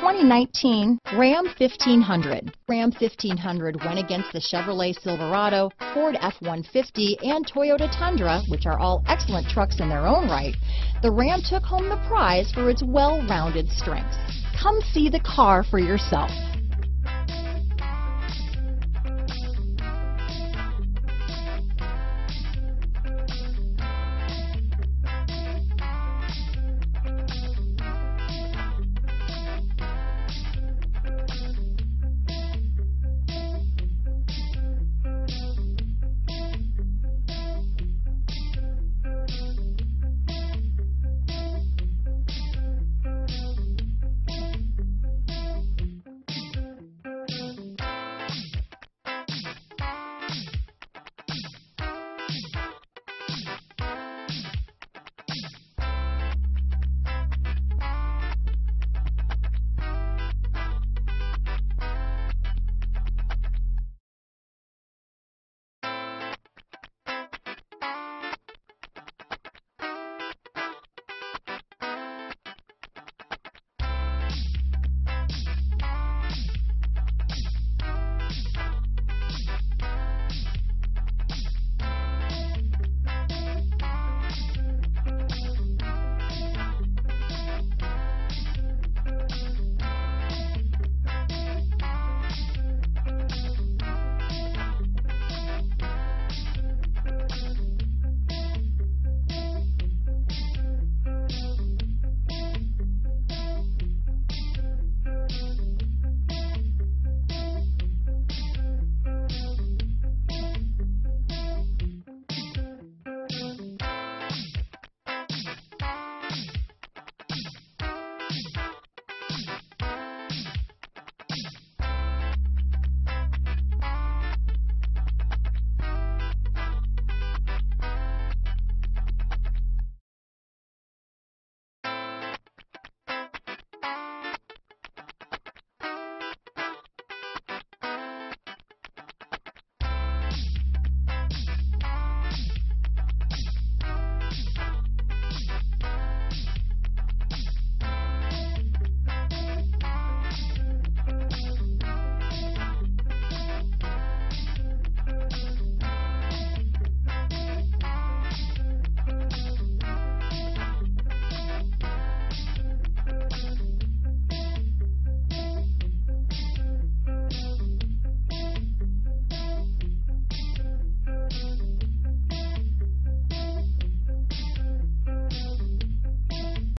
2019 Ram 1500. Ram 1500 went against the Chevrolet Silverado, Ford F-150, and Toyota Tundra, which are all excellent trucks in their own right. The Ram took home the prize for its well-rounded strengths. Come see the car for yourself.